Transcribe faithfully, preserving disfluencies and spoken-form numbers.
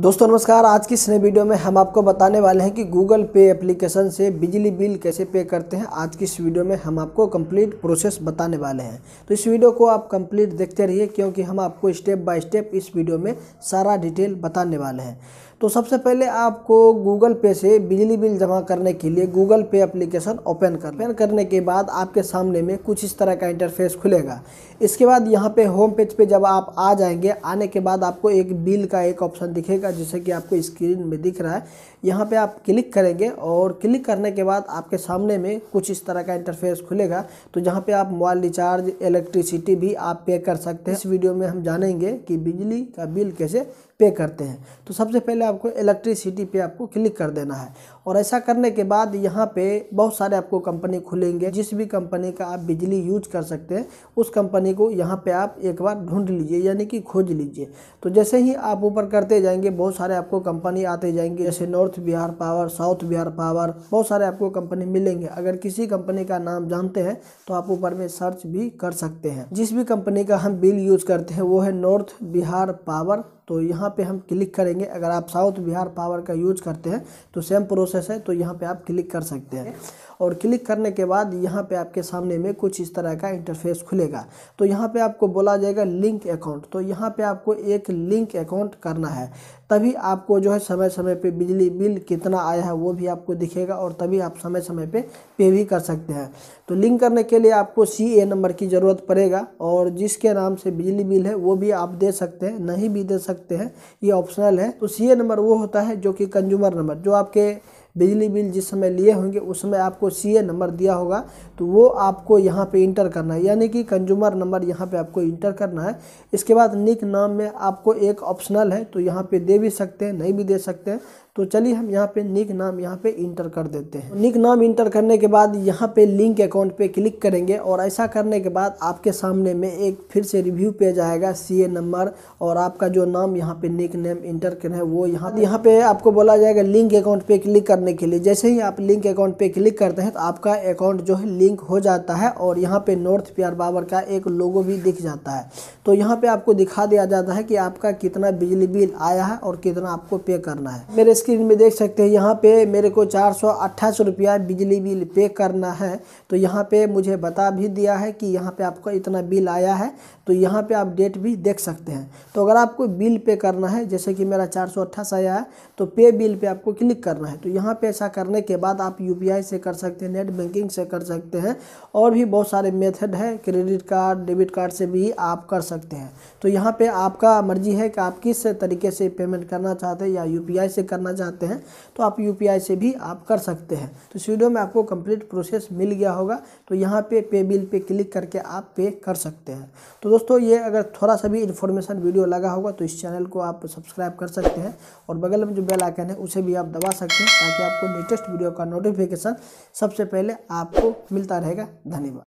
दोस्तों नमस्कार। आज की इस नए वीडियो में हम आपको बताने वाले हैं कि गूगल पे एप्लीकेशन से बिजली बिल कैसे पे करते हैं। आज की इस वीडियो में हम आपको कंप्लीट प्रोसेस बताने वाले हैं, तो इस वीडियो को आप कंप्लीट देखते रहिए क्योंकि हम आपको स्टेप बाय स्टेप इस वीडियो में सारा डिटेल बताने वाले हैं। तो सबसे पहले आपको गूगल पे से बिजली बिल जमा करने के लिए गूगल पे एप्लीकेशन ओपन कर ओपन करने के बाद आपके सामने में कुछ इस तरह का इंटरफेस खुलेगा। इसके बाद यहाँ पे होम पेज पे जब आप आ जाएंगे, आने के बाद आपको एक बिल का एक ऑप्शन दिखेगा जैसे कि आपको स्क्रीन में दिख रहा है। यहाँ पे आप क्लिक करेंगे और क्लिक करने के बाद आपके सामने में कुछ इस तरह का इंटरफेस खुलेगा, तो जहाँ पर आप मोबाइल रिचार्ज, इलेक्ट्रिसिटी भी आप पे कर सकते हैं। इस वीडियो में हम जानेंगे कि बिजली का बिल कैसे पे करते हैं। तो सबसे पहले आपको इलेक्ट्रिसिटी पे आपको क्लिक कर देना है और ऐसा करने के बाद यहाँ पे बहुत सारे आपको कंपनी खुलेंगे। जिस भी कंपनी का आप बिजली यूज कर सकते हैं उस कंपनी को यहाँ पे आप एक बार ढूंढ लीजिए, यानी कि खोज लीजिए। तो जैसे ही आप ऊपर करते जाएंगे बहुत सारे आपको कंपनी आते जाएंगे, जैसे north Bihar power, south Bihar power, बहुत सारे आपको कंपनी मिलेंगे। अगर किसी कंपनी का नाम जानते हैं तो आप ऊपर में सर्च भी कर सकते हैं। जिस भी कंपनी का हम बिल यूज करते हैं वो है नॉर्थ बिहार पावर, तो यहाँ पे हम क्लिक करेंगे। अगर आप साउथ बिहार पावर का यूज करते हैं तो सेम प्रोसेस है, तो यहाँ पे आप क्लिक कर सकते हैं। और क्लिक करने के बाद यहाँ पे आपके सामने में कुछ इस तरह का इंटरफेस खुलेगा, तो यहाँ पे आपको बोला जाएगा लिंक अकाउंट। तो यहाँ पे आपको एक लिंक अकाउंट करना है, तभी आपको जो है समय समय पे बिजली बिल कितना आया है वो भी आपको दिखेगा और तभी आप समय समय पे पे भी कर सकते हैं। तो लिंक करने के लिए आपको सी ए नंबर की ज़रूरत पड़ेगा और जिसके नाम से बिजली बिल है वो भी आप दे सकते हैं, नहीं भी दे सकते हैं, ये ऑप्शनल है। तो सी ए नंबर वो होता है जो कि कंज्यूमर नंबर, जो आपके बिजली बिल जिस समय लिए होंगे उसमें आपको सी ए नंबर दिया होगा, तो वो आपको यहाँ पे इंटर करना है, यानी कि कंज्यूमर नंबर यहाँ पे आपको इंटर करना है। इसके बाद निक नाम में आपको एक ऑप्शनल है, तो यहाँ पे दे भी सकते हैं, नहीं भी दे सकते हैं। तो चलिए हम यहाँ पे निक नाम यहाँ पे इंटर कर देते हैं। निक नाम इंटर करने के बाद यहाँ पे लिंक अकाउंट पे क्लिक करेंगे और ऐसा करने के बाद आपके सामने में एक फिर से रिव्यू पेज आएगा। सी ए नंबर और आपका जो नाम यहाँ पे निक नेम इंटर करना है वो यहाँ यहाँ पे आपको बोला जाएगा लिंक अकाउंट पे क्लिक करने के लिए। जैसे ही आप लिंक अकाउंट पे क्लिक करते हैं तो आपका अकाउंट जो है लिंक हो जाता है और यहाँ पे नॉर्थ बिहार पावर का एक लोगो भी दिख जाता है। तो यहाँ पे आपको दिखा दिया जाता है कि आपका कितना बिजली बिल आया है और कितना आपको पे करना है। मेरे स्क्रीन में देख सकते हैं यहाँ पे मेरे को चार सौ अट्ठाईस रुपया बिजली बिल पे करना है, तो यहाँ पे मुझे बता भी दिया है कि यहाँ पे आपका इतना बिल आया है, तो यहाँ पे आप डेट भी देख सकते हैं। तो अगर आपको बिल पे करना है, जैसे कि मेरा चार सौ अट्ठाईस आया है, तो पे बिल पे आपको क्लिक करना है। तो यहाँ पे ऐसा करने के बाद आप यू पी आई से कर सकते हैं, नेट बैंकिंग से कर सकते हैं और भी बहुत सारे मेथड है, क्रेडिट कार्ड, डेबिट कार्ड से भी आप कर सकते हैं। तो यहाँ पर आपका मर्जी है कि आप किस तरीके से पेमेंट करना चाहते हैं, या यू पी आई से करना चाहते हैं तो आप यूपीआई से भी आप कर सकते हैं। तो इस वीडियो में आपको कंप्लीट प्रोसेस मिल गया होगा, तो यहाँ पे पे बिल पे क्लिक करके आप पे कर सकते हैं। तो दोस्तों ये अगर थोड़ा सा भी इन्फॉर्मेशन वीडियो लगा होगा तो इस चैनल को आप सब्सक्राइब कर सकते हैं और बगल में जो बेल आइकन है उसे भी आप दबा सकते हैं ताकि आपको लेटेस्ट वीडियो का नोटिफिकेशन सबसे पहले आपको मिलता रहेगा। धन्यवाद।